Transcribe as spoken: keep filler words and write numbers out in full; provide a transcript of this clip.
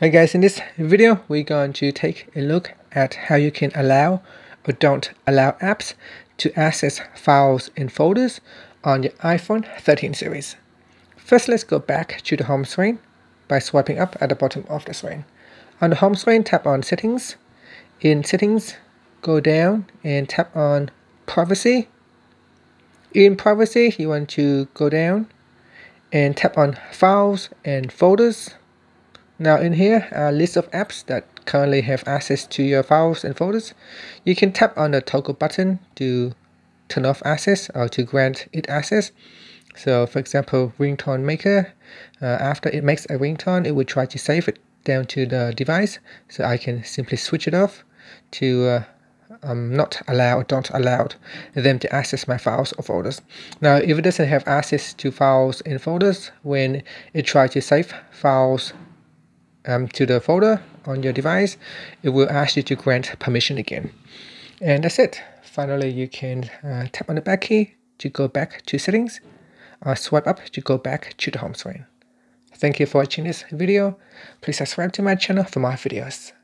Hey guys, in this video we're going to take a look at how you can allow or don't allow apps to access files and folders on your iPhone thirteen series. First, let's go back to the home screen by swiping up at the bottom of the screen. On the home screen, tap on Settings. In Settings, go down and tap on Privacy. In Privacy, you want to go down and tap on Files and Folders. Now in here, a list of apps that currently have access to your files and folders. You can tap on the toggle button to turn off access or to grant it access. So for example, ringtone maker, uh, after it makes a ringtone, it will try to save it down to the device. So I can simply switch it off to uh, um, not allow, don't allow them to access my files or folders. Now if it doesn't have access to files and folders, when it tries to save files Um, to the folder on your device, it will ask you to grant permission again. And that's it. Finally, you can uh, tap on the back key to go back to settings, or swipe up to go back to the home screen. Thank you for watching this video. Please subscribe to my channel for more videos.